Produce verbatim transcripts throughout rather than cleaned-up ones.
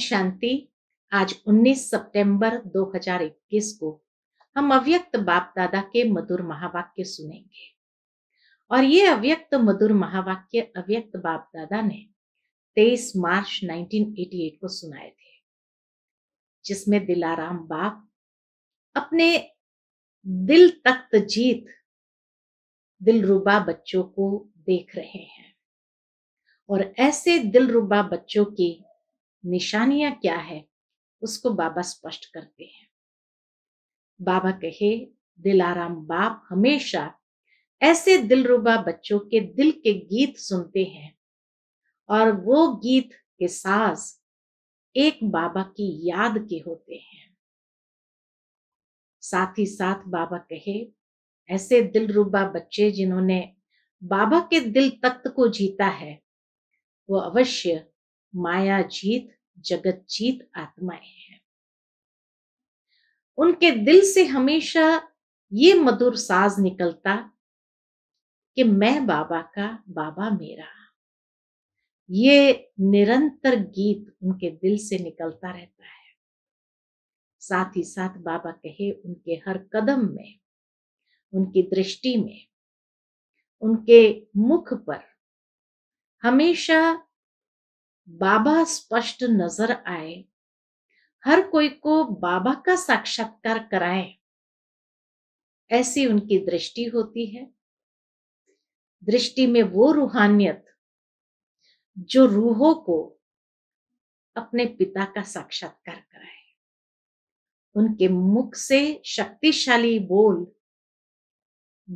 शांति। आज उन्नीस सितंबर दो हज़ार इक्कीस को हम अव्यक्त बाप दादा के मधुर महावाक्य सुनेंगे और ये अव्यक्त मधुर महावाक्य अव्यक्त बाप दादा ने तेईस मार्च उन्नीस सौ अठासी को सुनाए थे, जिसमें दिलाराम बाप अपने दिल तख्त जीत दिलरुबा बच्चों को देख रहे हैं और ऐसे दिलरुबा बच्चों की निशानियां क्या है उसको बाबा स्पष्ट करते हैं। बाबा कहे, दिलाराम बाप हमेशा ऐसे दिलरुबा बच्चों के दिल के गीत सुनते हैं और वो गीत के साज एक बाबा की याद के होते हैं। साथ ही साथ बाबा कहे, ऐसे दिलरुबा बच्चे जिन्होंने बाबा के दिल तख्त को जीता है वो अवश्य माया जीत जगत जीत आत्माएं हैं। उनके दिल से हमेशा ये मधुर साज निकलता कि मैं बाबा का, बाबा मेरा। ये निरंतर गीत उनके दिल से निकलता रहता है। साथ ही साथ बाबा कहे, उनके हर कदम में, उनकी दृष्टि में, उनके मुख पर हमेशा बाबा स्पष्ट नजर आए, हर कोई को बाबा का साक्षात्कार कराए, ऐसी उनकी दृष्टि होती है। दृष्टि में वो रूहानियत जो रूहों को अपने पिता का साक्षात्कार कराए। उनके मुख से शक्तिशाली बोल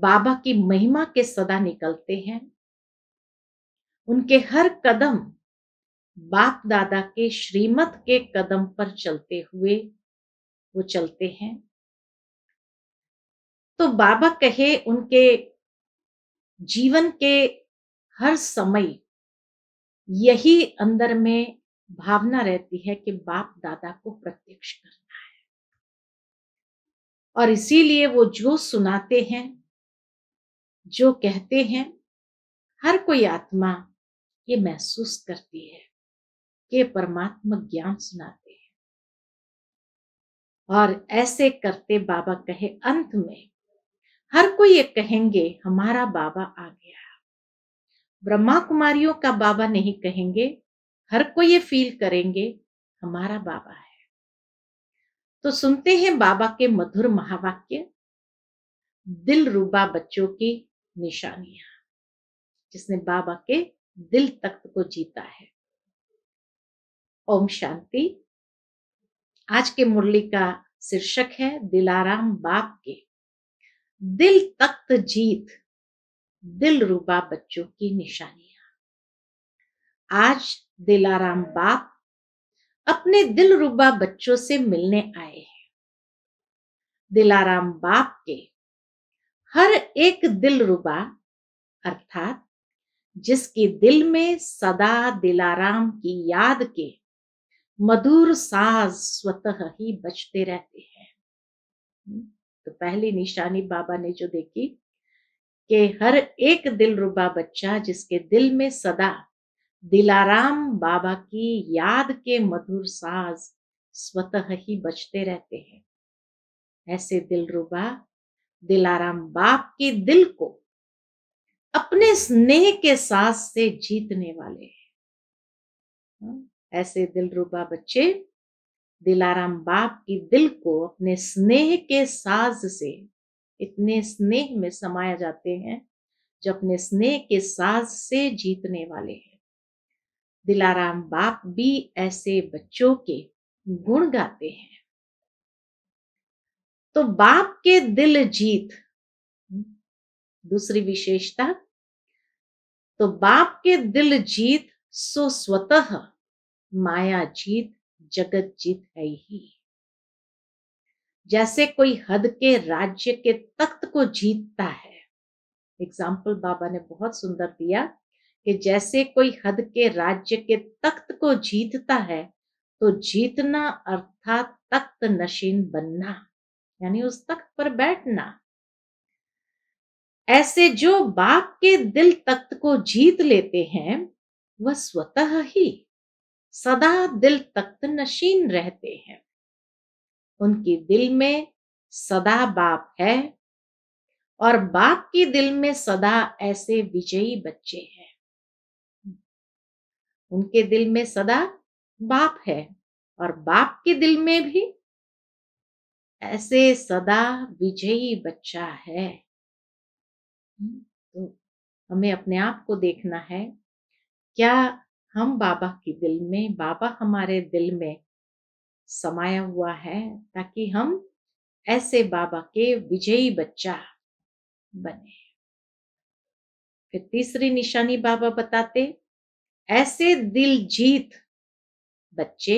बाबा की महिमा के सदा निकलते हैं। उनके हर कदम बाप दादा के श्रीमत के कदम पर चलते हुए वो चलते हैं। तो बाबा कहे, उनके जीवन के हर समय यही अंदर में भावना रहती है कि बाप दादा को प्रत्यक्ष करना है और इसीलिए वो जो सुनाते हैं, जो कहते हैं, हर कोई आत्मा ये महसूस करती है कि परमात्मा ज्ञान सुनाते हैं। और ऐसे करते बाबा कहे, अंत में हर कोई ये कहेंगे, हमारा बाबा आ गया। ब्रह्मा कुमारियों का बाबा नहीं कहेंगे, हर कोई ये फील करेंगे हमारा बाबा है। तो सुनते हैं बाबा के मधुर महावाक्य दिलरुबा बच्चों की निशानियां, जिसने बाबा के दिल तख्त को जीता है। ओम शांति। आज के मुरली का शीर्षक है दिलाराम बाप के दिल तख्त जीत दिलरुबा बच्चों की निशानियां। आज दिलाराम बाप अपने दिलरुबा बच्चों से मिलने आए हैं। दिलाराम बाप के हर एक दिलरुबा अर्थात जिसके दिल में सदा दिलाराम की याद के मधुर साज स्वतः ही बजते रहते हैं। तो पहली निशानी बाबा ने जो देखी कि हर एक दिलरुबा बच्चा जिसके दिल में सदा दिलाराम बाबा की याद के मधुर साज स्वतः ही बजते रहते हैं, ऐसे दिलरुबा दिलाराम बाप के दिल को अपने स्नेह के सास से जीतने वाले हैं। ऐसे दिलरुबा बच्चे दिलाराम बाप की दिल को अपने स्नेह के साज से, इतने स्नेह में समाया जाते हैं जो अपने स्नेह के साज से जीतने वाले हैं। दिलाराम बाप भी ऐसे बच्चों के गुण गाते हैं। तो बाप के दिल जीत, दूसरी विशेषता, तो बाप के दिल जीत सो स्वतः माया जीत जगत जीत है ही। जैसे कोई हद के राज्य के तख्त को जीतता है, एग्जाम्पल बाबा ने बहुत सुंदर दिया कि जैसे कोई हद के राज्य के तख्त को जीतता है, तो जीतना अर्थात तख्त नशीन बनना, यानी उस तख्त पर बैठना। ऐसे जो बाप के दिल तख्त को जीत लेते हैं वह स्वतः ही सदा दिल तख्त नशीन रहते हैं। उनके दिल में सदा बाप है और बाप के दिल में सदा ऐसे विजयी बच्चे हैं। उनके दिल में सदा बाप है और बाप के दिल में भी ऐसे सदा विजयी बच्चा है। तो हमें अपने आप को देखना है, क्या हम बाबा के दिल में, बाबा हमारे दिल में समाया हुआ है, ताकि हम ऐसे बाबा के विजयी बच्चा बने। फिर तीसरी निशानी बाबा बताते, ऐसे दिल जीत बच्चे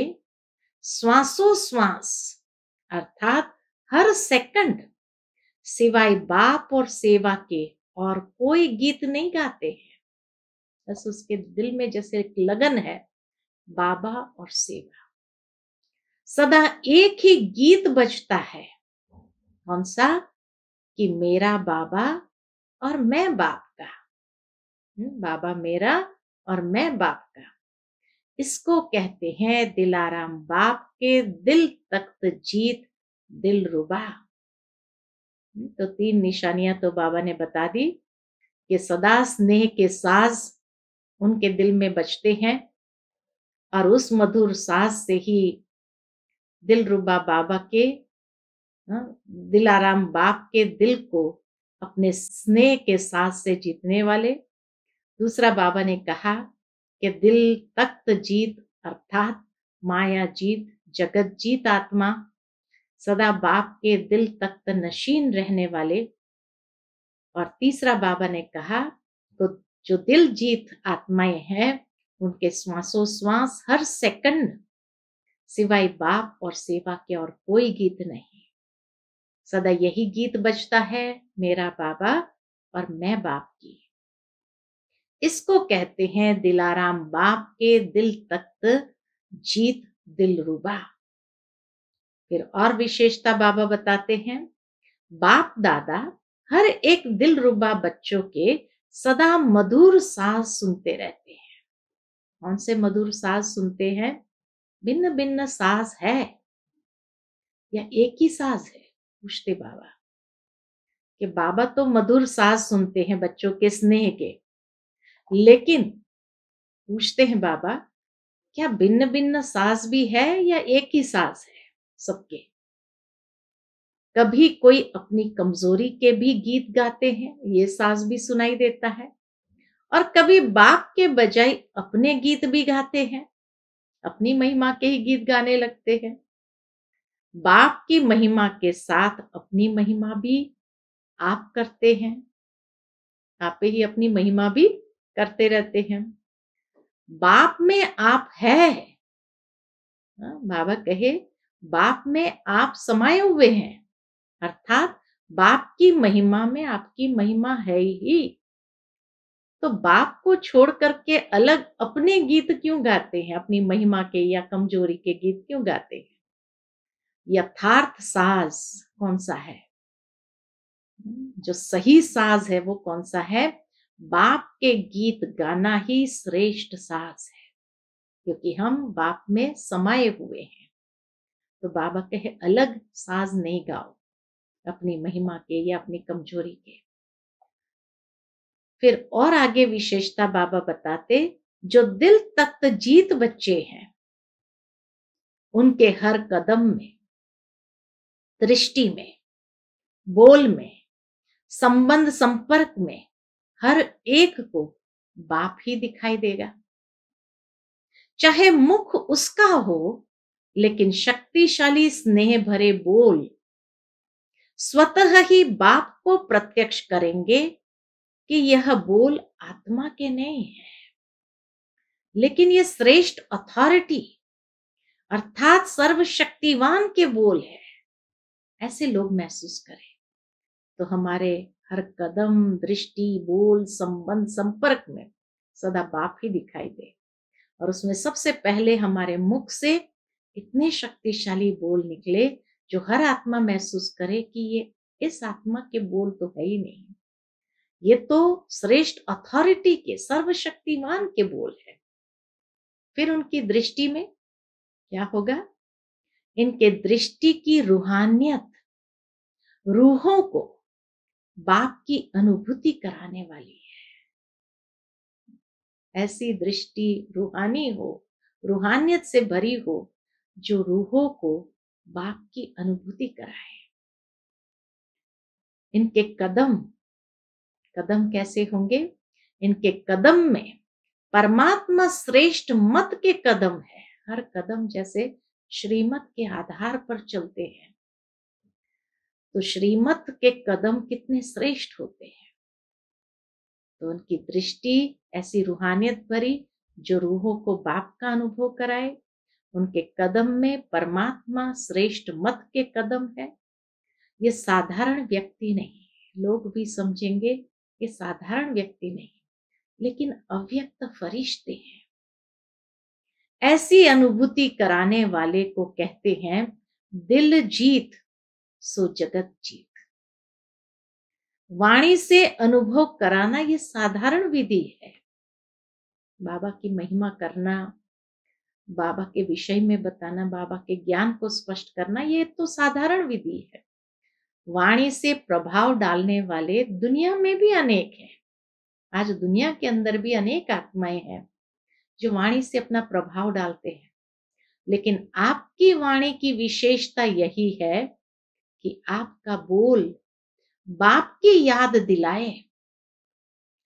श्वासो श्वास अर्थात हर सेकंड सिवाय बाप और सेवा के और कोई गीत नहीं गाते हैं। बस उसके दिल में जैसे एक लगन है बाबा और सेवा, सदा एक ही गीत बजता है, कौन सा, कि मेरा बाबा और मैं बाप का, बाबा मेरा और मैं बाप का। इसको कहते हैं दिलाराम बाप के दिल तख्त जीत दिल रुबा। तो तीन निशानियां तो बाबा ने बता दी कि सदा स्नेह के साज उनके दिल में बजते हैं और उस मधुर साज से ही दिल रुबा बाबा के, दिलाराम बाप के दिल को अपने स्नेह के साथ से जीतने वाले। दूसरा बाबा ने कहा कि दिल तख्त जीत अर्थात माया जीत, जगत जीत आत्मा, सदा बाप के दिल तख्त नशीन रहने वाले। और तीसरा बाबा ने कहा तो जो दिल जीत आत्माएं हैं उनके श्वासो श्वास हर सेकंड सिवाय बाप और सेवा के और कोई गीत नहीं, सदा यही गीत बजता है, मेरा बाबा और मैं बाप की। इसको कहते हैं दिलाराम बाप के दिल तख्त जीत दिल रुबा। फिर और विशेषता बाबा बताते हैं, बाप दादा हर एक दिल रुबा बच्चों के सदा मधुर साज सुनते रहते हैं। कौन से मधुर साज सुनते हैं? भिन्न भिन्न साज है या एक ही साज है? पूछते बाबा कि बाबा तो मधुर साज सुनते हैं बच्चों के स्नेह के, लेकिन पूछते हैं बाबा क्या भिन्न भिन्न साज भी है या एक ही साज है सबके? कभी कोई अपनी कमजोरी के भी गीत गाते हैं, ये साज भी सुनाई देता है, और कभी बाप के बजाय अपने गीत भी गाते हैं, अपनी महिमा के ही गीत गाने लगते हैं। बाप की महिमा के साथ अपनी महिमा भी आप करते हैं, आप ही अपनी महिमा भी करते रहते हैं। बाप में आप है, बाबा कहे बाप में आप समाये हुए हैं, अर्थात बाप की महिमा में आपकी महिमा है ही। तो बाप को छोड़ करके अलग अपने गीत क्यों गाते हैं, अपनी महिमा के या कमजोरी के गीत क्यों गाते हैं? यथार्थ साज कौन सा है, जो सही साज है वो कौन सा है? बाप के गीत गाना ही श्रेष्ठ साज है, क्योंकि हम बाप में समाये हुए हैं। तो बाबा कहे अलग साज नहीं गाओ अपनी महिमा के या अपनी कमजोरी के। फिर और आगे विशेषता बाबा बताते, जो दिल तख्त जीत बच्चे हैं उनके हर कदम में, दृष्टि में, बोल में, संबंध संपर्क में हर एक को बाप ही दिखाई देगा। चाहे मुख उसका हो, लेकिन शक्तिशाली स्नेह भरे बोल स्वतः ही बाप को प्रत्यक्ष करेंगे कि यह बोल आत्मा के नहीं है, लेकिन यह श्रेष्ठ अथॉरिटी अर्थात सर्वशक्तिवान के बोल है। ऐसे लोग महसूस करें। तो हमारे हर कदम, दृष्टि, बोल, संबंध, संपर्क में सदा बाप ही दिखाई दे, और उसमें सबसे पहले हमारे मुख से इतने शक्तिशाली बोल निकले जो हर आत्मा महसूस करे कि ये इस आत्मा के बोल तो है ही नहीं, ये तो श्रेष्ठ अथॉरिटी के सर्वशक्तिमान के बोल है। फिर उनकी दृष्टि में क्या होगा, इनके दृष्टि की रूहानियत, रूहों को बाप की अनुभूति कराने वाली है। ऐसी दृष्टि रूहानी हो, रूहानियत से भरी हो, जो रूहों को बाप की अनुभूति कराए। इनके कदम, कदम कैसे होंगे, इनके कदम में परमात्मा श्रेष्ठ मत के कदम है। हर कदम जैसे श्रीमत के आधार पर चलते हैं, तो श्रीमत के कदम कितने श्रेष्ठ होते हैं। तो उनकी दृष्टि ऐसी रूहानियत भरी जो रूहों को बाप का अनुभव कराए। उनके कदम में परमात्मा श्रेष्ठ मत के कदम है। ये साधारण व्यक्ति नहीं, लोग भी समझेंगे ये साधारण व्यक्ति नहीं, लेकिन अव्यक्त फरिश्ते हैं। ऐसी अनुभूति कराने वाले को कहते हैं दिल जीत सो जगत जीत। वाणी से अनुभव कराना ये साधारण विधि है। बाबा की महिमा करना, बाबा के विषय में बताना, बाबा के ज्ञान को स्पष्ट करना, ये तो साधारण विधि है। वाणी से प्रभाव डालने वाले दुनिया में भी अनेक हैं। आज दुनिया के अंदर भी अनेक आत्माएं हैं जो वाणी से अपना प्रभाव डालते हैं, लेकिन आपकी वाणी की विशेषता यही है कि आपका बोल बाप की याद दिलाए,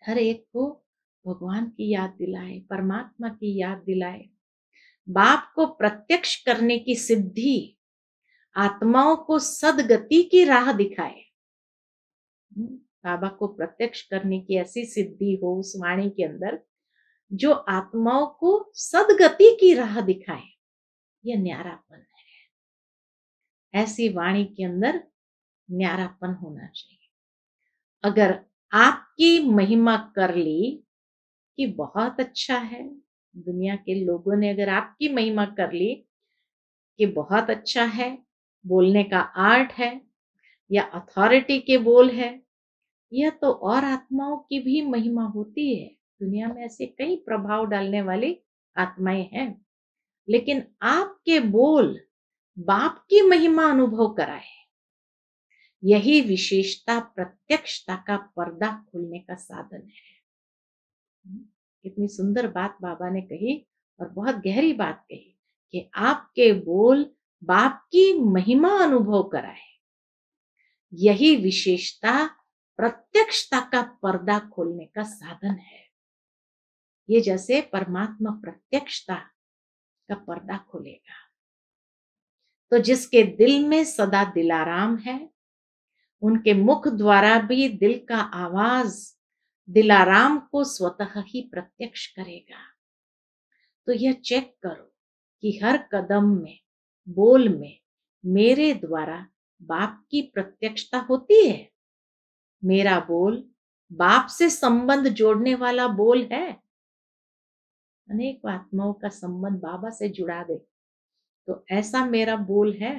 हर एक को भगवान की याद दिलाए, परमात्मा की याद दिलाए, बाप को प्रत्यक्ष करने की सिद्धि, आत्माओं को सदगति की राह दिखाए। बाबा को प्रत्यक्ष करने की ऐसी सिद्धि हो उस वाणी के अंदर जो आत्माओं को सदगति की राह दिखाए, यह न्यारापन है। ऐसी वाणी के अंदर न्यारापन होना चाहिए। अगर आपकी महिमा कर ली कि बहुत अच्छा है, दुनिया के लोगों ने अगर आपकी महिमा कर ली कि बहुत अच्छा है, बोलने का आर्ट है या अथॉरिटी के बोल है, यह तो और आत्माओं की भी महिमा होती है। दुनिया में ऐसे कई प्रभाव डालने वाली आत्माएं हैं, लेकिन आपके बोल बाप की महिमा अनुभव कराए, यही विशेषता प्रत्यक्षता का पर्दा खोलने का साधन है। कितनी सुंदर बात बाबा ने कही और बहुत गहरी बात कही कि आपके बोल बाप की महिमा अनुभव कराए, यही विशेषता प्रत्यक्षता का पर्दा खोलने का साधन है। ये जैसे परमात्मा प्रत्यक्षता का पर्दा खोलेगा। तो जिसके दिल में सदा दिलाराम है, उनके मुख द्वारा भी दिल का आवाज दिलाराम को स्वतः ही प्रत्यक्ष करेगा। तो यह चेक करो कि हर कदम में, बोल में मेरे द्वारा बाप की प्रत्यक्षता होती है। मेरा बोल बाप से संबंध जोड़ने वाला बोल है। अनेक आत्माओं का संबंध बाबा से जुड़ा दे, तो ऐसा मेरा बोल है।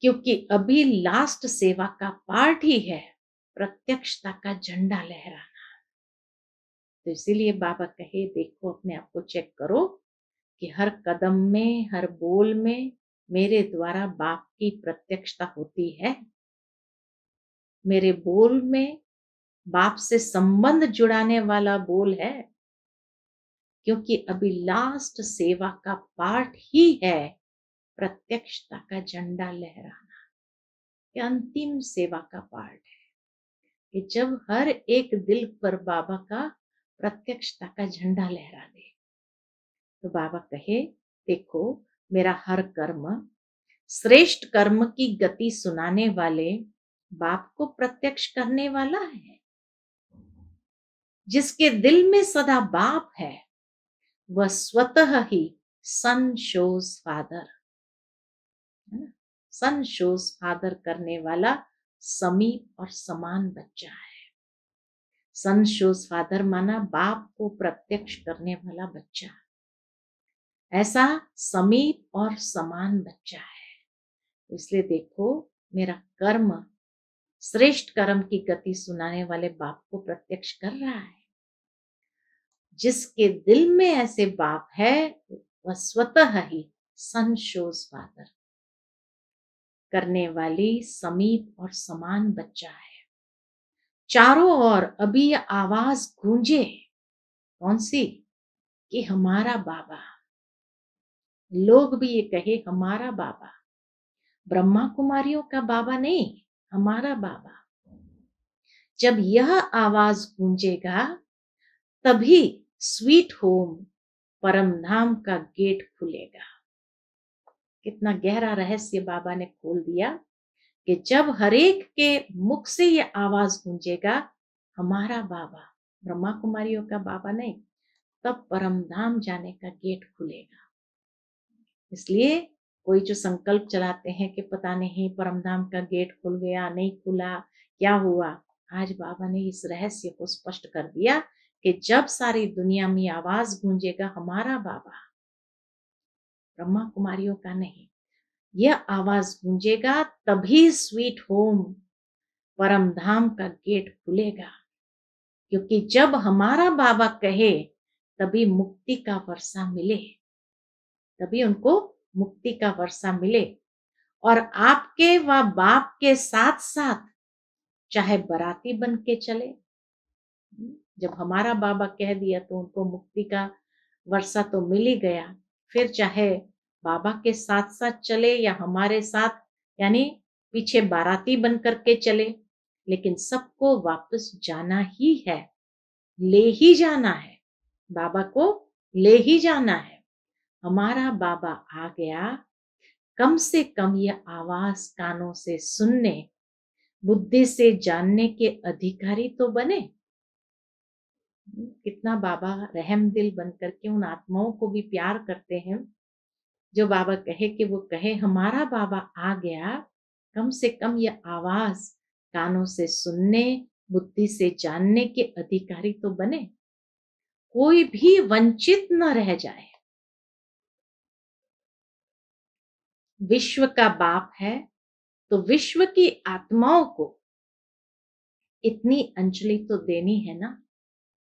क्योंकि अभी लास्ट सेवा का पार्ट ही है प्रत्यक्षता का झंडा लहरा। तो इसीलिए बाबा कहे देखो, अपने आप को चेक करो कि हर कदम में, हर बोल में मेरे द्वारा बाप की प्रत्यक्षता होती है। मेरे बोल में बाप से संबंध जुड़ाने वाला बोल है, क्योंकि अभी लास्ट सेवा का पार्ट ही है प्रत्यक्षता का झंडा लहराना। यह अंतिम सेवा का पार्ट है कि जब हर एक दिल पर बाबा का प्रत्यक्षता का झंडा लहरा दे, तो बाबा कहे देखो मेरा हर कर्म श्रेष्ठ कर्म की गति सुनाने वाले बाप को प्रत्यक्ष करने वाला है। जिसके दिल में सदा बाप है, वह स्वतः ही son shows father, son shows father करने वाला समीप और समान बच्चा है। सन शोज फादर माना बाप को प्रत्यक्ष करने वाला बच्चा, ऐसा समीप और समान बच्चा है। इसलिए देखो मेरा कर्म श्रेष्ठ कर्म की गति सुनाने वाले बाप को प्रत्यक्ष कर रहा है। जिसके दिल में ऐसे बाप है वह स्वतः ही संशोधवादर करने वाली समीप और समान बच्चा है। चारों ओर अभी यह आवाज गूंजे, कौन सी? कि हमारा बाबा। लोग भी ये कहे हमारा बाबा, ब्रह्मा कुमारियों का बाबा नहीं, हमारा बाबा। जब यह आवाज गूंजेगा तभी स्वीट होम परम धाम का गेट खुलेगा। कितना गहरा रहस्य बाबा ने खोल दिया कि जब हरेक के मुख से यह आवाज गूंजेगा हमारा बाबा, ब्रह्मा कुमारियों का बाबा नहीं, तब परमधाम जाने का गेट खुलेगा। इसलिए कोई जो संकल्प चलाते हैं कि पता नहीं परमधाम का गेट खुल गया, नहीं खुला, क्या हुआ, आज बाबा ने इस रहस्य को स्पष्ट कर दिया कि जब सारी दुनिया में आवाज गूंजेगा हमारा बाबा, ब्रह्मा कुमारियों का नहीं, यह आवाज गूंजेगा तभी स्वीट होम परमधाम का गेट खुलेगा। क्योंकि जब हमारा बाबा कहे तभी मुक्ति का वर्षा मिले, तभी उनको मुक्ति का वर्षा मिले। और आपके व बाप के साथ साथ चाहे बराती बन के चले, जब हमारा बाबा कह दिया तो उनको मुक्ति का वर्षा तो मिल ही गया, फिर चाहे बाबा के साथ साथ चले या हमारे साथ, यानी पीछे बाराती बन करके चले, लेकिन सबको वापस जाना ही है, ले ही जाना है, बाबा को ले ही जाना है। हमारा बाबा आ गया, कम से कम यह आवाज कानों से सुनने, बुद्धि से जानने के अधिकारी तो बने। कितना बाबा रहम दिल बन करके उन आत्माओं को भी प्यार करते हैं जो बाबा कहे कि वो कहे हमारा बाबा आ गया, कम से कम यह आवाज कानों से सुनने, बुद्धि से जानने के अधिकारी तो बने, कोई भी वंचित न रह जाए। विश्व का बाप है तो विश्व की आत्माओं को इतनी अंजलि तो देनी है ना,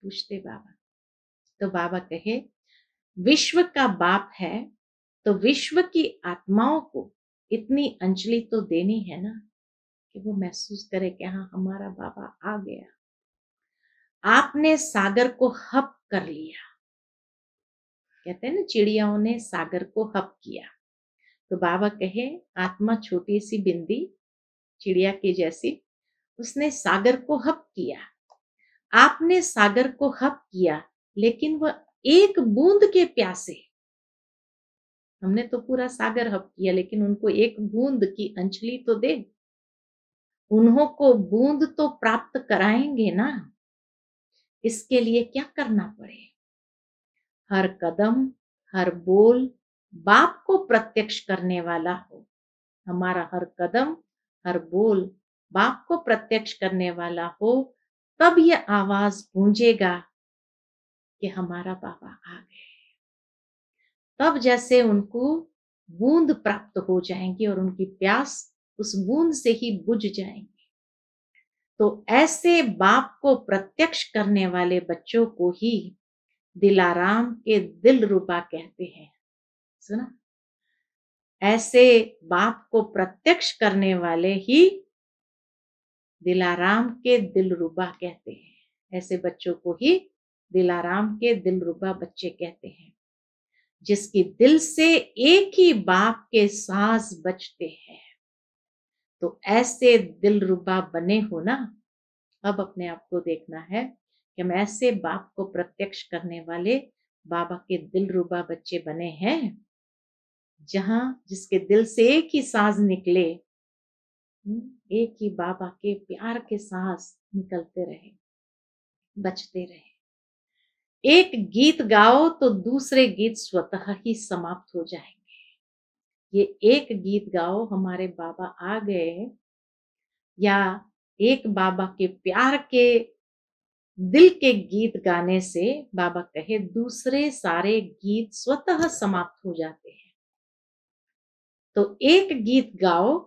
पूछते बाबा। तो बाबा कहे विश्व का बाप है तो विश्व की आत्माओं को इतनी अंजलि तो देनी है ना कि वो महसूस करे कि हाँ हमारा बाबा आ गया। आपने सागर को हप कर लिया, कहते हैं ना चिड़ियाओं ने सागर को हप किया। तो बाबा कहे आत्मा छोटी सी बिंदी चिड़िया के जैसी, उसने सागर को हप किया, आपने सागर को हप किया, लेकिन वह एक बूंद के प्यासे। हमने तो पूरा सागर हप किया, लेकिन उनको एक बूंद की अंजलि तो दे, उन्हों को बूंद तो प्राप्त कराएंगे ना। इसके लिए क्या करना पड़े? हर कदम हर बोल बाप को प्रत्यक्ष करने वाला हो। हमारा हर कदम हर बोल बाप को प्रत्यक्ष करने वाला हो, तब यह आवाज गूंजेगा कि हमारा बाबा आ गए। तब जैसे उनको बूंद प्राप्त हो जाएंगी और उनकी प्यास उस बूंद से ही बुझ जाएंगी। तो ऐसे बाप को प्रत्यक्ष करने वाले बच्चों को ही दिलाराम के दिल रूपा कहते हैं, सुना? ऐसे बाप को प्रत्यक्ष करने वाले ही दिलाराम के दिलरुबा कहते हैं। ऐसे बच्चों को ही दिलाराम के दिलरुबा बच्चे कहते हैं, जिसकी दिल से एक ही बाप के सांस बजते हैं। तो ऐसे दिलरुबा बने हो ना। अब अपने आप को देखना है कि हम ऐसे बाप को प्रत्यक्ष करने वाले बाबा के दिलरुबा बच्चे बने हैं, जहां जिसके दिल से एक ही सांस निकले, एक ही बाबा के प्यार के सांस निकलते रहे, बचते रहे। एक गीत गाओ तो दूसरे गीत स्वतः ही समाप्त हो जाएंगे। ये एक गीत गाओ हमारे बाबा आ गए, या एक बाबा के प्यार के दिल के गीत गाने से बाबा कहे दूसरे सारे गीत स्वतः समाप्त हो जाते हैं। तो एक गीत गाओ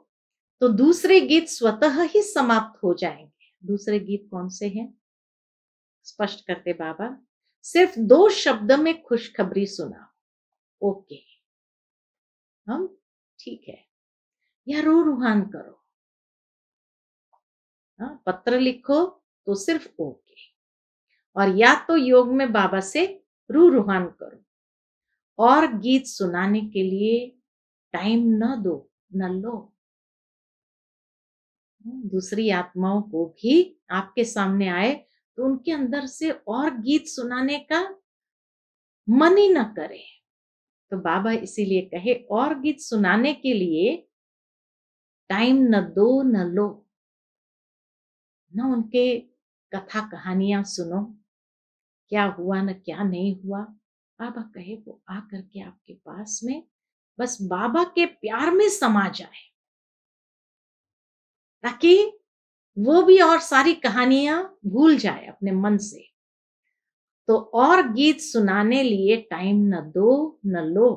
तो दूसरे गीत स्वतः ही समाप्त हो जाएंगे। दूसरे गीत कौन से हैं? स्पष्ट करते बाबा, सिर्फ दो शब्द में खुशखबरी सुना। ओके, हम ठीक है या रू रूहान करो, हाँ, पत्र लिखो तो सिर्फ ओके, और या तो योग में बाबा से रू रूहान करो, और गीत सुनाने के लिए टाइम न दो न लो। दूसरी आत्माओं को भी आपके सामने आए तो उनके अंदर से और गीत सुनाने का मन ही न करे, तो बाबा इसीलिए कहे और गीत सुनाने के लिए टाइम न दो न लो, न उनके कथा कहानियां सुनो, क्या हुआ न क्या नहीं हुआ। बाबा कहे वो आ करके आपके पास में बस बाबा के प्यार में समा जाए, ताकि वो भी और सारी कहानियां भूल जाए अपने मन से। तो और गीत सुनाने लिए टाइम न दो न लो।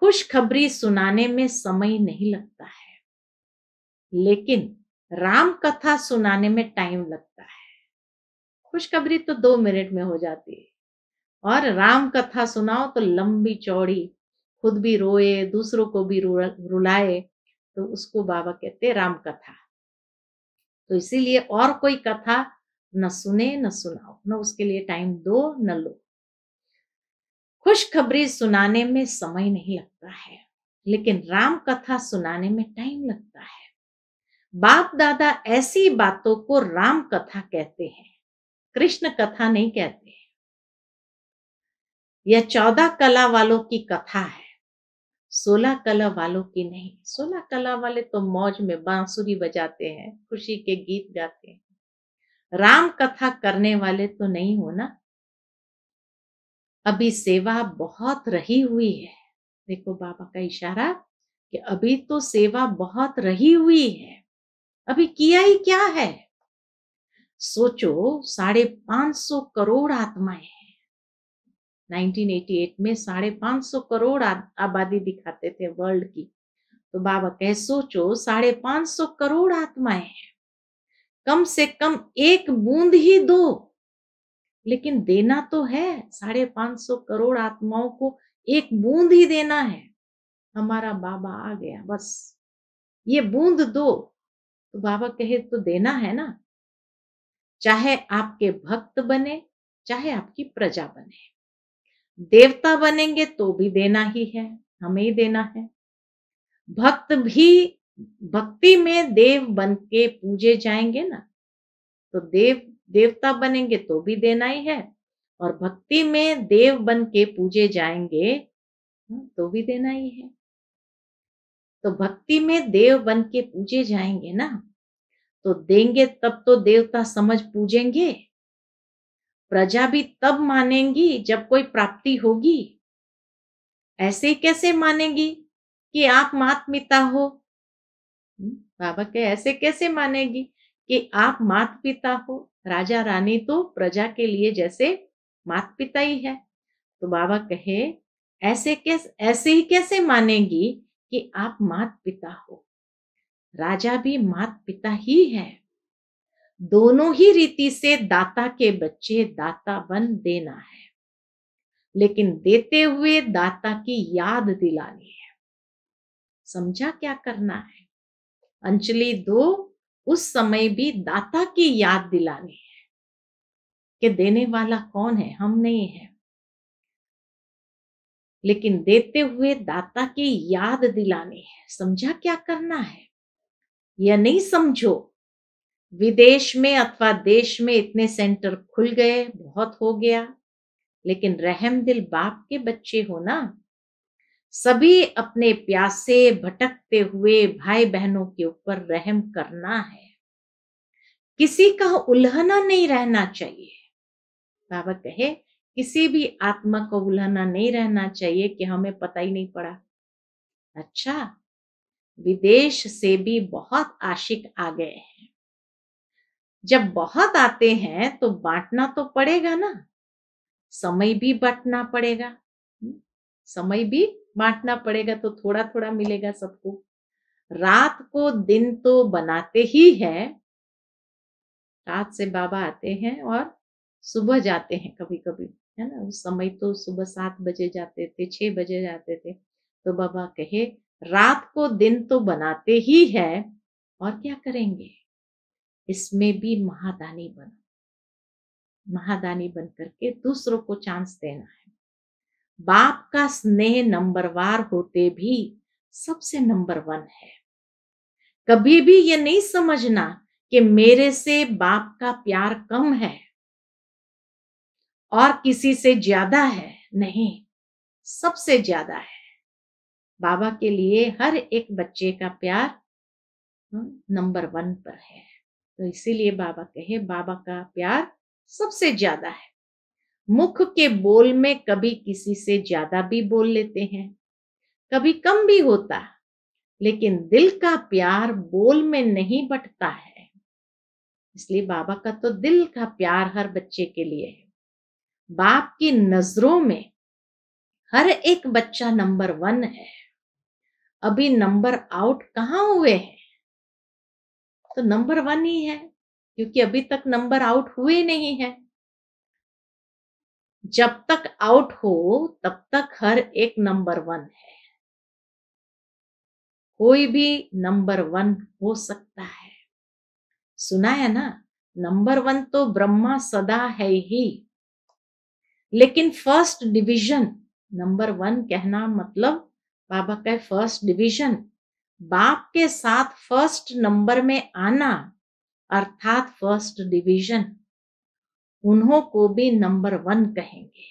खुशखबरी सुनाने में समय नहीं लगता है, लेकिन राम कथा सुनाने में टाइम लगता है। खुशखबरी तो दो मिनट में हो जाती है, और राम कथा सुनाओ तो लंबी चौड़ी, खुद भी रोए दूसरों को भी रुलाए, तो उसको बाबा कहते हैं राम कथा। तो इसीलिए और कोई कथा न सुने न सुनाओ, न उसके लिए टाइम दो न लो। खुशखबरी सुनाने में समय नहीं लगता है, लेकिन राम कथा सुनाने में टाइम लगता है। बाप दादा ऐसी बातों को राम कथा कहते हैं, कृष्ण कथा नहीं कहते हैं। यह चौदह कला वालों की कथा है, सोलह कला वालों की नहीं। सोलह कला वाले तो मौज में बांसुरी बजाते हैं, खुशी के गीत गाते हैं। राम कथा करने वाले तो नहीं हो ना। अभी सेवा बहुत रही हुई है, देखो बाबा का इशारा कि अभी तो सेवा बहुत रही हुई है, अभी किया ही क्या है। सोचो साढ़े पांच सौ करोड़ आत्माएं हैं। नाइनटीन एटी एट में साढ़े पांच सौ करोड़ आबादी दिखाते थे वर्ल्ड की, तो बाबा कहे सोचो साढ़े पांच सौ करोड़ आत्माएं हैं, कम से कम एक बूंद ही दो, लेकिन देना तो है। साढ़े पांच सौ करोड़ आत्माओं को एक बूंद ही देना है। हमारा बाबा आ गया, बस ये बूंद दो, तो बाबा कहे तो देना है ना, चाहे आपके भक्त बने चाहे आपकी प्रजा बने। देवता बनेंगे तो भी देना ही है, हमें ही देना है। भक्त भी भक्ति में देव बन के पूजे जाएंगे ना, तो देव देवता बनेंगे तो भी देना ही है, और भक्ति में देव बन के पूजे जाएंगे तो भी देना ही है। तो भक्ति में देव बन के पूजे जाएंगे ना, तो देंगे तब तो देवता समझ पूजेंगे, प्रजा भी तब मानेंगी जब कोई प्राप्ति होगी। ऐसे कैसे मानेगी कि आप माता-पिता हो? बाबा के ऐसे कैसे मानेगी कि आप माता-पिता हो? राजा रानी तो प्रजा के लिए जैसे माता-पिता ही है। तो बाबा कहे ऐसे कैसे ऐसे ही कैसे मानेगी कि आप मात पिता हो? राजा भी मात पिता ही है। दोनों ही रीति से दाता के बच्चे दाता बन देना है, लेकिन देते हुए दाता की याद दिलानी है। समझा क्या करना है? अंजलि दो, उस समय भी दाता की याद दिलानी है कि देने वाला कौन है, हम नहीं है, लेकिन देते हुए दाता की याद दिलानी है। समझा क्या करना है? यह नहीं समझो विदेश में अथवा देश में इतने सेंटर खुल गए, बहुत हो गया, लेकिन रहम दिल बाप के बच्चे हो ना। सभी अपने प्यासे भटकते हुए भाई बहनों के ऊपर रहम करना है, किसी का उल्हना नहीं रहना चाहिए। बाबा कहे किसी भी आत्मा को उल्हना नहीं रहना चाहिए कि हमें पता ही नहीं पड़ा। अच्छा, विदेश से भी बहुत आशिक आ गए हैं, जब बहुत आते हैं तो बांटना तो पड़ेगा ना, समय भी बांटना पड़ेगा, समय भी बांटना पड़ेगा, तो थोड़ा थोड़ा मिलेगा सबको। रात को दिन तो बनाते ही है, रात से बाबा आते हैं और सुबह जाते हैं कभी कभी, है ना। उस समय तो सुबह सात बजे जाते थे, छह बजे जाते थे। तो बाबा कहे रात को दिन तो बनाते ही है, और क्या करेंगे, इसमें भी महादानी बनो, महादानी बन करके दूसरों को चांस देना है। बाप का स्नेह नंबरवार होते भी सबसे नंबर वन है। कभी भी ये नहीं समझना कि मेरे से बाप का प्यार कम है और किसी से ज्यादा है, नहीं, सबसे ज्यादा है। बाबा के लिए हर एक बच्चे का प्यार नंबर वन पर है। तो इसीलिए बाबा कहे बाबा का प्यार सबसे ज्यादा है। मुख के बोल में कभी किसी से ज्यादा भी बोल लेते हैं, कभी कम भी होता, लेकिन दिल का प्यार बोल में नहीं बटता है। इसलिए बाबा का तो दिल का प्यार हर बच्चे के लिए है। बाप की नजरों में हर एक बच्चा नंबर वन है। अभी नंबर आउट कहाँ हुए हैं, तो नंबर वन ही है, क्योंकि अभी तक नंबर आउट हुए नहीं है। जब तक आउट हो तब तक हर एक नंबर वन है। कोई भी नंबर वन हो सकता है। सुना है ना, नंबर वन तो ब्रह्मा सदा है ही, लेकिन फर्स्ट डिवीजन नंबर वन कहना मतलब बाबा का फर्स्ट डिवीजन, बाप के साथ फर्स्ट नंबर में आना, अर्थात फर्स्ट डिवीजन, उन्हों को भी नंबर वन कहेंगे।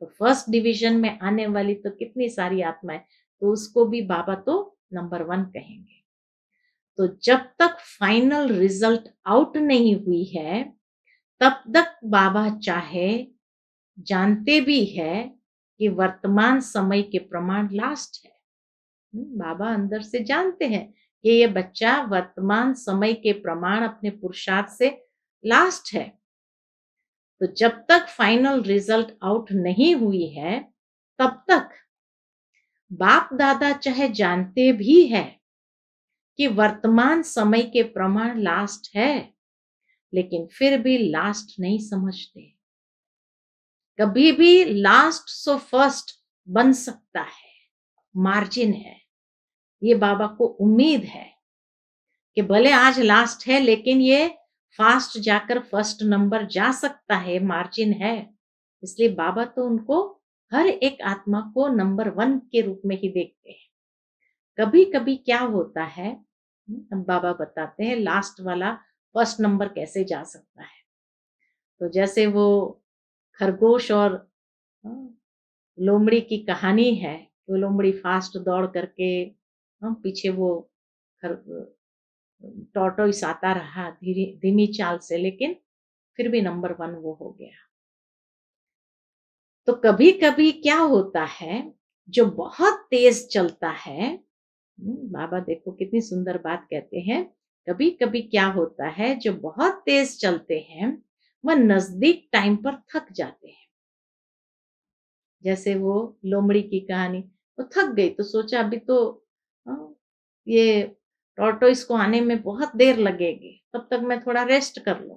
तो फर्स्ट डिवीजन में आने वाली तो कितनी सारी आत्माएं, तो उसको भी बाबा तो नंबर वन कहेंगे। तो जब तक फाइनल रिजल्ट आउट नहीं हुई है तब तक बाबा चाहे जानते भी है कि वर्तमान समय के प्रमाण लास्ट है। बाबा अंदर से जानते हैं कि ये बच्चा वर्तमान समय के प्रमाण अपने पुरुषार्थ से लास्ट है। तो जब तक फाइनल रिजल्ट आउट नहीं हुई है तब तक बाप दादा चाहे जानते भी है कि वर्तमान समय के प्रमाण लास्ट है, लेकिन फिर भी लास्ट नहीं समझते। कभी भी लास्ट सो फर्स्ट बन सकता है, मार्जिन है। ये बाबा को उम्मीद है कि भले आज लास्ट है, लेकिन ये फास्ट जाकर फर्स्ट नंबर जा सकता है, मार्जिन है। इसलिए बाबा तो उनको हर एक आत्मा को नंबर वन के रूप में ही देखते हैं। कभी कभी क्या होता है, बाबा बताते हैं लास्ट वाला फर्स्ट नंबर कैसे जा सकता है। तो जैसे वो खरगोश और लोमड़ी की कहानी है, वो लोमड़ी फास्ट दौड़ करके पीछे वो टॉर्टोइस आता रहा धीरे धीमी चाल से, लेकिन फिर भी नंबर वन वो हो गया। तो कभी कभी क्या होता है, जो बहुत तेज चलता है, बाबा देखो कितनी सुंदर बात कहते हैं, कभी कभी क्या होता है जो बहुत तेज चलते हैं वह नजदीक टाइम पर थक जाते हैं। जैसे वो लोमड़ी की कहानी, वो थक गई तो सोचा अभी तो ये टॉर्टोइस को आने में बहुत देर लगेगी, तब तक मैं थोड़ा रेस्ट कर लूं,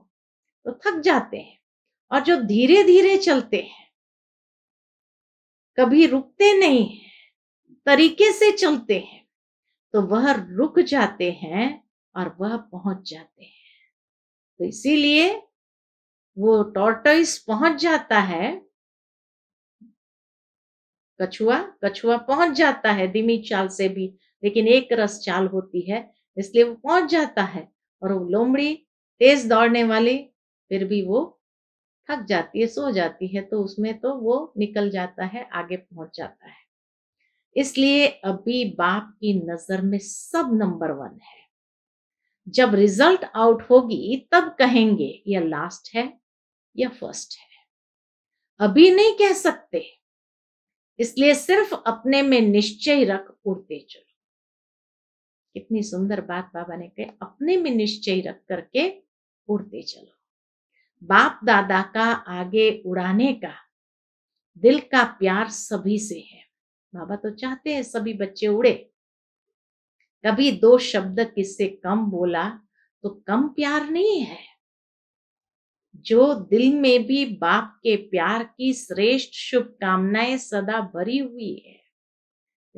तो थक जाते हैं। और जो धीरे धीरे चलते हैं, कभी रुकते नहीं है, तरीके से चलते हैं, तो वह रुक जाते हैं और वह पहुंच जाते हैं। तो इसीलिए वो टॉर्टोइस पहुंच जाता है, कछुआ कछुआ पहुंच जाता है धीमी चाल से भी, लेकिन एक रस चाल होती है, इसलिए वो पहुंच जाता है। और वो लोमड़ी तेज दौड़ने वाली, फिर भी वो थक जाती है, सो जाती है, तो उसमें तो वो निकल जाता है, आगे पहुंच जाता है। इसलिए अभी बाप की नजर में सब नंबर वन है। जब रिजल्ट आउट होगी तब कहेंगे यह लास्ट है या फर्स्ट है, अभी नहीं कह सकते। इसलिए सिर्फ अपने में निश्चय रख उड़ते चलो। कितनी सुंदर बात बाबा ने कही, अपने में निश्चय रख करके उड़ते चलो। बाप दादा का आगे उड़ाने का दिल का प्यार सभी से है। बाबा तो चाहते हैं सभी बच्चे उड़े। कभी दो शब्द किससे कम बोला तो कम प्यार नहीं है। जो दिल में भी बाप के प्यार की श्रेष्ठ शुभकामनाएं सदा भरी हुई है।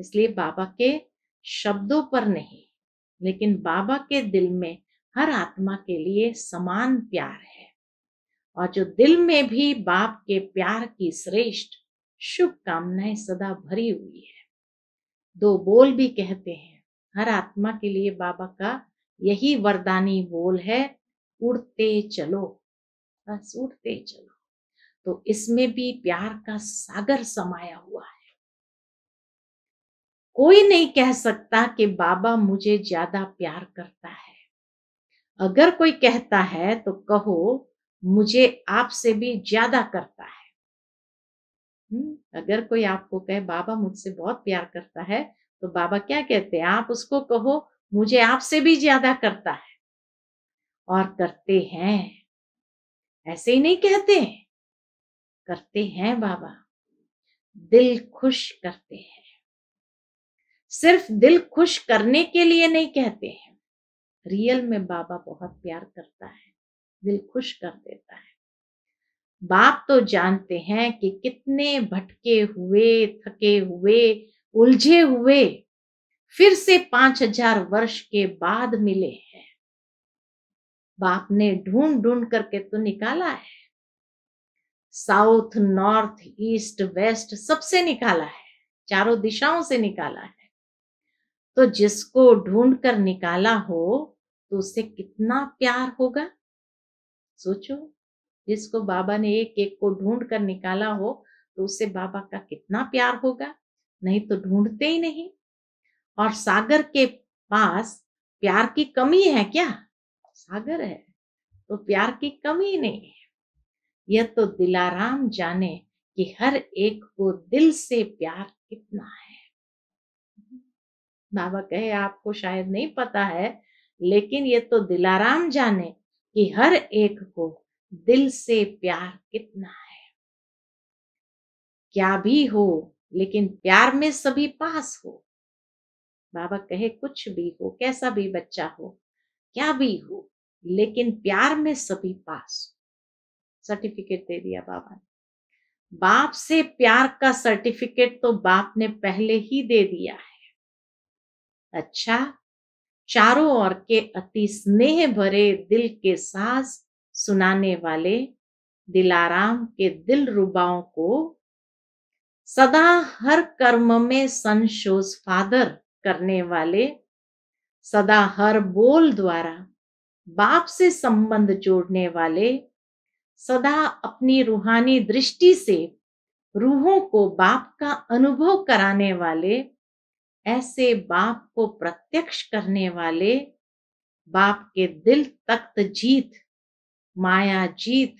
इसलिए बाबा के शब्दों पर नहीं, लेकिन बाबा के दिल में हर आत्मा के लिए समान प्यार है, और जो दिल में भी बाप के प्यार की श्रेष्ठ शुभकामनाएं सदा भरी हुई है। दो बोल भी कहते हैं, हर आत्मा के लिए बाबा का यही वरदानी बोल है, उड़ते चलो, बस उड़ते चलो। तो इसमें भी प्यार का सागर समाया हुआ है। कोई नहीं कह सकता कि बाबा मुझे ज्यादा प्यार करता है। अगर कोई कहता है तो कहो मुझे आपसे भी ज्यादा करता है। अगर कोई आपको कहे बाबा मुझसे बहुत प्यार करता है, तो बाबा क्या कहते हैं? आप उसको कहो मुझे आपसे भी ज्यादा करता है, और करते हैं। ऐसे ही नहीं कहते, करते हैं बाबा। दिल खुश करते हैं, सिर्फ दिल खुश करने के लिए नहीं कहते हैं। रियल में बाबा बहुत प्यार करता है, दिल खुश कर देता है। बाप तो जानते हैं कि कितने भटके हुए, थके हुए, उलझे हुए फिर से पांच हजार वर्ष के बाद मिले हैं। बाप ने ढूंढ ढूंढ करके तो निकाला है, साउथ, नॉर्थ, ईस्ट, वेस्ट सबसे निकाला है, चारों दिशाओं से निकाला है। तो जिसको ढूंढ कर निकाला हो तो उससे कितना प्यार होगा, सोचो। जिसको बाबा ने एक एक को ढूंढ कर निकाला हो तो उससे बाबा का कितना प्यार होगा, नहीं तो ढूंढते ही नहीं। और सागर के पास प्यार की कमी है क्या? सागर है, तो प्यार की कमी नहीं है। यह तो दिलाराम जाने कि हर एक को दिल से प्यार कितना है। बाबा कहे आपको शायद नहीं पता है, लेकिन यह तो दिलाराम जाने कि हर एक को दिल से प्यार कितना है। क्या भी हो, लेकिन प्यार में सभी पास हो। बाबा कहे कुछ भी हो, कैसा भी बच्चा हो, क्या भी हो, लेकिन प्यार में सभी पास हो। सर्टिफिकेट दे दिया बाबा ने। बाप से प्यार का सर्टिफिकेट तो बाप ने पहले ही दे दिया है। अच्छा, चारों ओर के अति स्नेह भरे दिल के साज सुनाने वाले दिलाराम के दिल रुबाओं को सदा हर कर्म में संशोज फादर करने वाले, सदा हर बोल द्वारा बाप से संबंध जोड़ने वाले, सदा अपनी रूहानी दृष्टि से रूहों को बाप का अनुभव कराने वाले, ऐसे बाप को प्रत्यक्ष करने वाले, बाप के दिल तख्त जीत, माया जीत,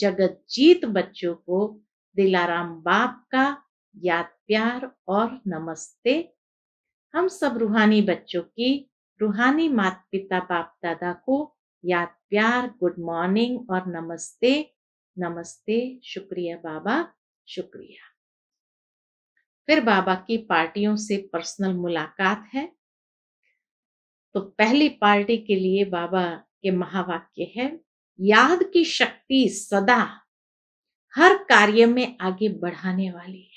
जगत जीत बच्चों को दिलाराम बाप का याद, प्यार और नमस्ते। हम सब रूहानी बच्चों की रूहानी माता पिता बाप दादा को याद, प्यार, गुड मॉर्निंग और नमस्ते। नमस्ते, शुक्रिया बाबा, शुक्रिया। फिर बाबा की पार्टियों से पर्सनल मुलाकात है। तो पहली पार्टी के लिए बाबा के महावाक्य है, याद की शक्ति सदा हर कार्य में आगे बढ़ाने वाली है।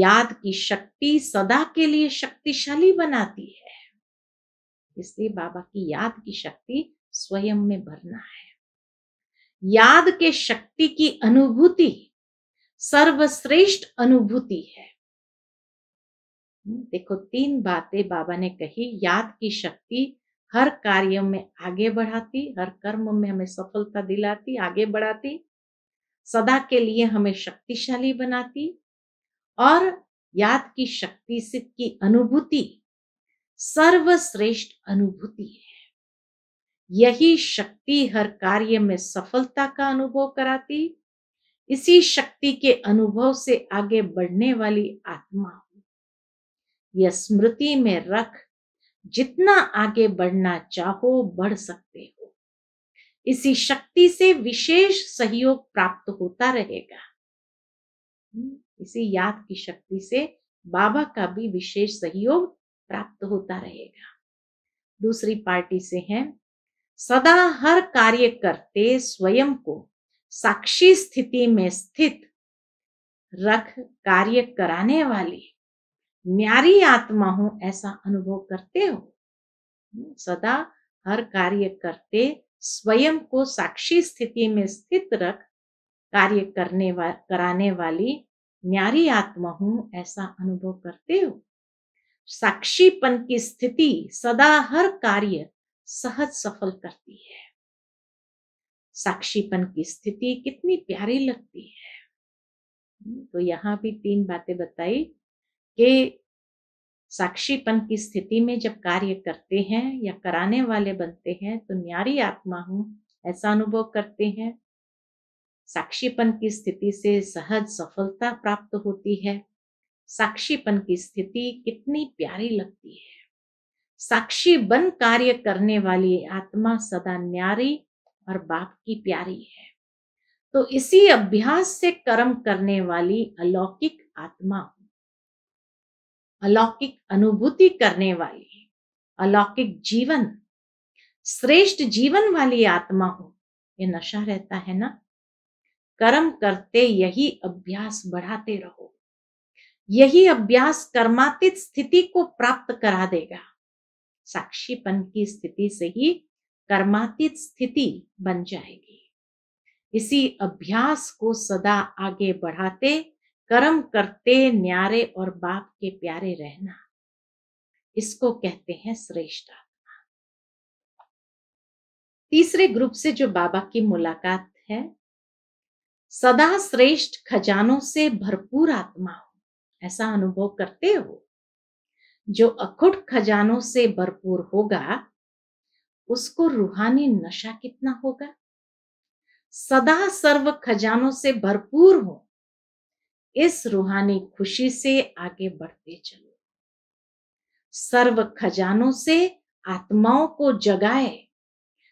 याद की शक्ति सदा के लिए शक्तिशाली बनाती है। इसलिए बाबा की याद की शक्ति स्वयं में भरना है। याद के शक्ति की अनुभूति सर्वश्रेष्ठ अनुभूति है। देखो, तीन बातें बाबा ने कही। याद की शक्ति हर कार्य में आगे बढ़ाती, हर कर्म में हमें सफलता दिलाती, आगे बढ़ाती, सदा के लिए हमें शक्तिशाली बनाती, और याद की शक्ति से की अनुभूति सर्वश्रेष्ठ अनुभूति है। यही शक्ति हर कार्य में सफलता का अनुभव कराती। इसी शक्ति के अनुभव से आगे बढ़ने वाली आत्मा हो, यह स्मृति में रख जितना आगे बढ़ना चाहो बढ़ सकते हो। इसी शक्ति से विशेष सहयोग प्राप्त होता रहेगा। इसी याद की शक्ति से बाबा का भी विशेष सहयोग प्राप्त होता रहेगा। दूसरी पार्टी से है, सदा हर कार्य करते स्वयं को साक्षी स्थिति में स्थित रख कार्य कराने वाली न्यारी आत्मा हूं, ऐसा अनुभव करते हो। सदा हर कार्य करते स्वयं को साक्षी स्थिति में स्थित रख कार्य करने वा, कराने वाली न्यारी आत्मा हूं, ऐसा अनुभव करते हो। साक्षीपन की स्थिति सदा हर कार्य सहज सफल करती है। साक्षीपन की स्थिति कितनी प्यारी लगती है। तो यहाँ भी तीन बातें बताई कि साक्षीपन की स्थिति में जब कार्य करते हैं या कराने वाले बनते हैं तो न्यारी आत्मा हूं, ऐसा अनुभव करते हैं। साक्षीपन की स्थिति से सहज सफलता प्राप्त होती है। साक्षीपन की स्थिति कितनी प्यारी लगती है। साक्षी बन कार्य करने वाली आत्मा सदा न्यारी और बाप की प्यारी है। तो इसी अभ्यास से कर्म करने वाली अलौकिक आत्मा, अलौकिक अनुभूति करने वाली, अलौकिक जीवन, श्रेष्ठ जीवन वाली आत्मा हो, ये नशा रहता है ना। कर्म करते यही अभ्यास बढ़ाते रहो। यही अभ्यास कर्मातीत स्थिति को प्राप्त करा देगा। साक्षीपन की स्थिति से ही कर्मातीत स्थिति बन जाएगी। इसी अभ्यास को सदा आगे बढ़ाते कर्म करते न्यारे और बाप के प्यारे रहना, इसको कहते हैं श्रेष्ठ आत्मा। तीसरे ग्रुप से जो बाबा की मुलाकात है, सदा श्रेष्ठ खजानों से भरपूर आत्मा हो, ऐसा अनुभव करते हो। जो अखुट खजानों से भरपूर होगा उसको रूहानी नशा कितना होगा। सदा सर्व खजानों से भरपूर हो, इस रूहानी खुशी से आगे बढ़ते चलो। सर्व खजानों से आत्माओं को जगाए,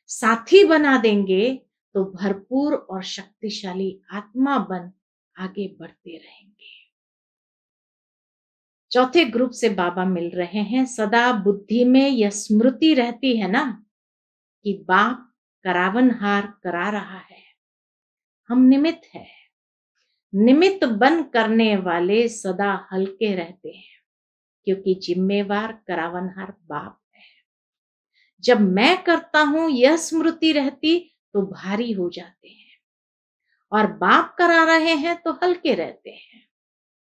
साथी बना देंगे तो भरपूर और शक्तिशाली आत्मा बन आगे बढ़ते रहेंगे। चौथे ग्रुप से बाबा मिल रहे हैं। सदा बुद्धि में यह स्मृति रहती है ना कि बाप करावनहार करा रहा है, हम निमित्त है। निमित्त बन करने वाले सदा हल्के रहते हैं, क्योंकि जिम्मेवार करावनहार बाप है। जब मैं करता हूं यह स्मृति रहती तो भारी हो जाते हैं, और बाप करा रहे हैं तो हल्के रहते हैं।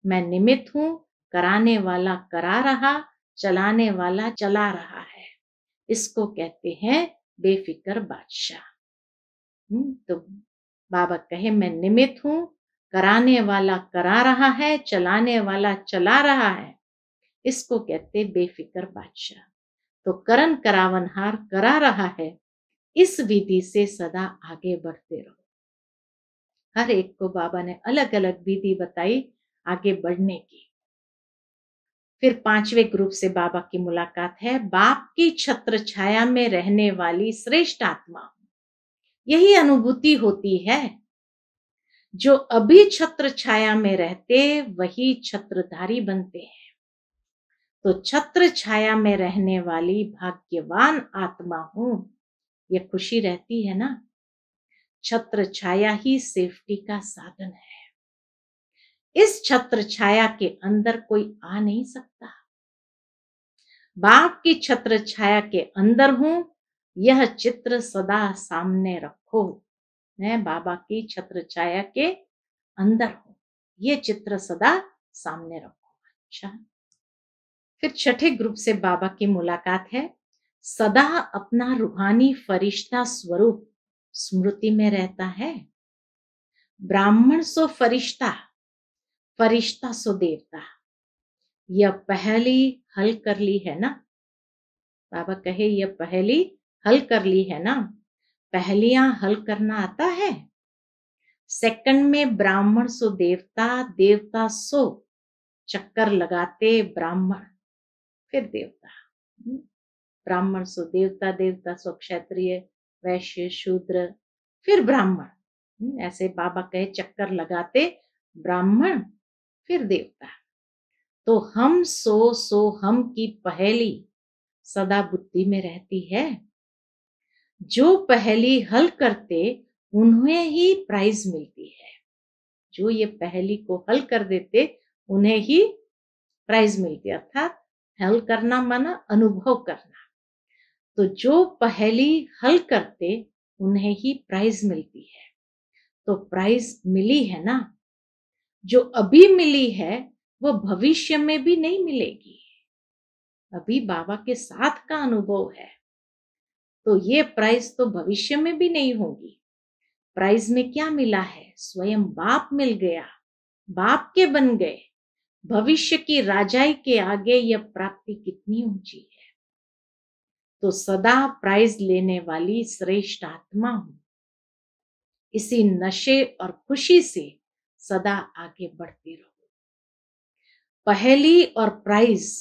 मैं निमित्त हूं, कराने वाला करा रहा, चलाने वाला चला रहा है, इसको कहते हैं बेफिक्र बादशाह। तो बाबा कहे मैं निमित्त हूं, कराने वाला करा रहा है, चलाने वाला चला रहा है, इसको कहते बेफिक्र बादशाह। तो करण करावनहार करा रहा है, इस विधि से सदा आगे बढ़ते रहो। हर एक को बाबा ने अलग अलग विधि बताई आगे बढ़ने की। फिर पांचवे ग्रुप से बाबा की मुलाकात है। बाप की छत्र छाया में रहने वाली श्रेष्ठ आत्मा, यही अनुभूति होती है। जो अभी छत्र छाया में रहते वही छत्रधारी बनते हैं। तो छत्र छाया में रहने वाली भाग्यवान आत्मा हूं, यह खुशी रहती है ना। छत्र छाया ही सेफ्टी का साधन है। इस छत्र छाया के अंदर कोई आ नहीं सकता। बाप की छत्र छाया के अंदर हूं, यह चित्र सदा सामने रखो। मैं बाबा की छत्र छाया के अंदर हूं, ये चित्र सदा सामने रखो। अच्छा, फिर छठे ग्रुप से बाबा की मुलाकात है। सदा अपना रूहानी फरिश्ता स्वरूप स्मृति में रहता है। ब्राह्मण सो फरिश्ता, फरिश्ता सो देवता, यह पहेली हल कर ली है ना। बाबा कहे यह पहेली हल कर ली है ना। पहलियां हल करना आता है। सेकंड में ब्राह्मण सो देवता, देवता सो चक्कर लगाते ब्राह्मण, फिर देवता। ब्राह्मण सो देवता, देवता सो क्षत्रिय, वैश्य, शूद्र, फिर ब्राह्मण। ऐसे बाबा कहे चक्कर लगाते ब्राह्मण फिर देवता। तो हम सो सो हम की पहेली सदा बुद्धि में रहती है। जो पहेली हल करते उन्हें ही प्राइज मिलती है। जो ये पहेली को हल कर देते उन्हें ही प्राइज मिलती है, अर्थात हल करना माना अनुभव करना। तो जो पहेली हल करते उन्हें ही प्राइज मिलती है। तो प्राइज मिली है ना, जो अभी मिली है वो भविष्य में भी नहीं मिलेगी। अभी बाबा के साथ का अनुभव है तो ये प्राइज तो भविष्य में भी नहीं होगी। प्राइज में क्या मिला है? स्वयं बाप मिल गया, बाप के बन गए। भविष्य की राजाई के आगे यह प्राप्ति कितनी ऊंची है। तो सदा प्राइज लेने वाली श्रेष्ठ आत्मा हूं, इसी नशे और खुशी से सदा आगे बढ़ती रहो। पहेली और प्राइज,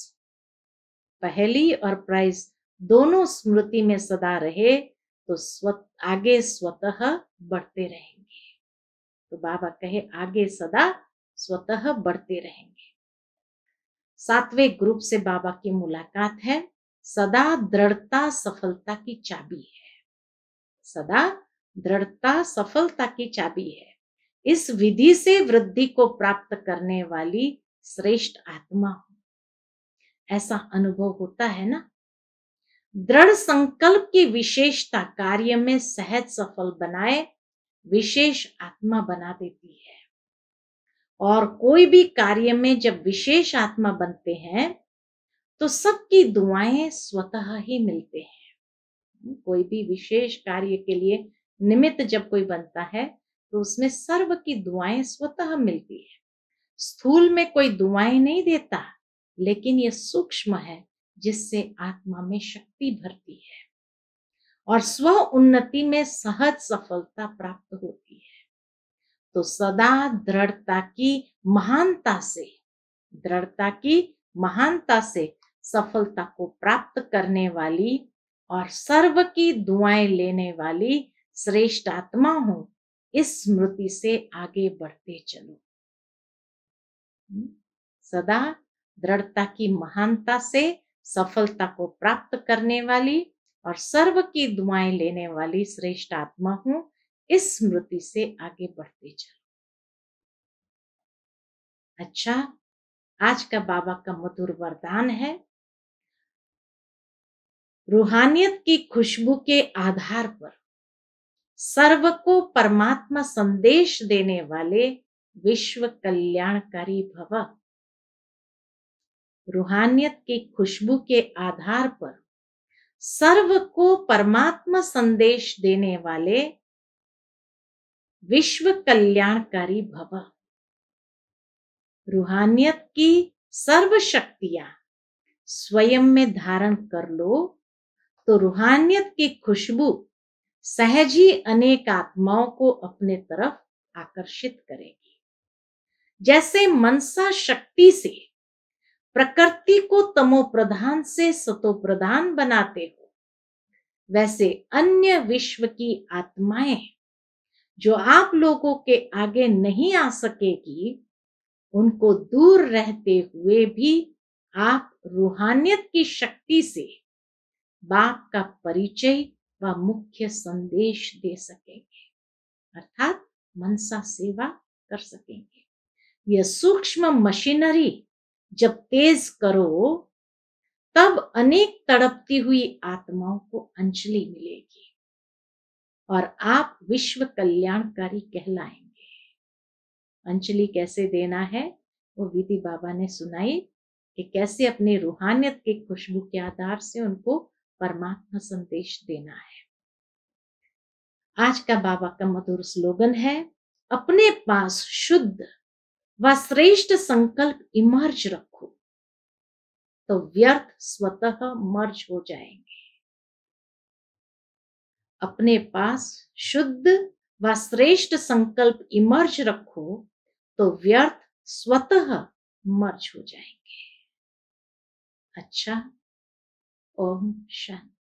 पहेली और प्राइज दोनों स्मृति में सदा रहे तो स्वत आगे स्वतः बढ़ते रहेंगे। तो बाबा कहे आगे सदा स्वतः बढ़ते रहेंगे। सातवें ग्रुप से बाबा की मुलाकात है। सदा दृढ़ता सफलता की चाबी है, सदा दृढ़ता सफलता की चाबी है। इस विधि से वृद्धि को प्राप्त करने वाली श्रेष्ठ आत्मा हूं, ऐसा अनुभव होता है ना। दृढ़ संकल्प की विशेषता कार्य में सहज सफल बनाए विशेष आत्मा बना देती है। और कोई भी कार्य में जब विशेष आत्मा बनते हैं तो सबकी दुआएं स्वतः ही मिलते हैं। कोई भी विशेष कार्य के लिए निमित्त जब कोई बनता है तो उसमें सर्व की दुआएं स्वतः मिलती है। स्थूल में कोई दुआएं नहीं देता, लेकिन ये सूक्ष्म है जिससे आत्मा में शक्ति भरती है और स्व उन्नति में सहज सफलता प्राप्त होती है। तो सदा दृढ़ता की महानता से, दृढ़ता की महानता से सफलता को प्राप्त करने वाली और सर्व की दुआएं लेने वाली श्रेष्ठ आत्मा हूं, इस स्मृति से आगे बढ़ते चलो। सदा दृढ़ता की महानता से सफलता को प्राप्त करने वाली और सर्व की दुआएं लेने वाली श्रेष्ठ आत्मा हूं, इस स्मृति से आगे बढ़ते चलो। अच्छा, आज का बाबा का मधुर वरदान है। रूहानियत की खुशबू के आधार पर सर्व को परमात्मा संदेश देने वाले विश्व कल्याणकारी भव। रूहानियत की खुशबू के आधार पर सर्व को परमात्मा संदेश देने वाले विश्व कल्याणकारी भव। रूहानियत की सर्व शक्तियां स्वयं में धारण कर लो तो रूहानियत की खुशबू सहज ही अनेक आत्माओं को अपने तरफ आकर्षित करेगी। जैसे मनसा शक्ति से प्रकृति को तमोप्रधान से सतोप्रधान बनाते हो, वैसे अन्य विश्व की आत्माएं जो आप लोगों के आगे नहीं आ सकेगी, उनको दूर रहते हुए भी आप रूहानियत की शक्ति से बाप का परिचय व मुख्य संदेश दे सकेंगे, अर्थात मनसा सेवा कर सकेंगे। यह सूक्ष्म मशीनरी जब तेज करो तब अनेक तड़पती हुई आत्माओं को अंजलि मिलेगी और आप विश्व कल्याणकारी कहलाएंगे। अंजलि कैसे देना है वो विधि बाबा ने सुनाई कि कैसे अपनी रूहानियत की खुशबू के आधार से उनको परमात्मा संदेश देना है। आज का बाबा का मधुर स्लोगन है, अपने पास शुद्ध व श्रेष्ठ संकल्प इमर्ज रखो तो व्यर्थ स्वतः मर्ज हो जाएंगे। अपने पास शुद्ध व श्रेष्ठ संकल्प इमर्ज रखो तो व्यर्थ स्वतः मर्ज हो जाएंगे। अच्छा, ओम शांति।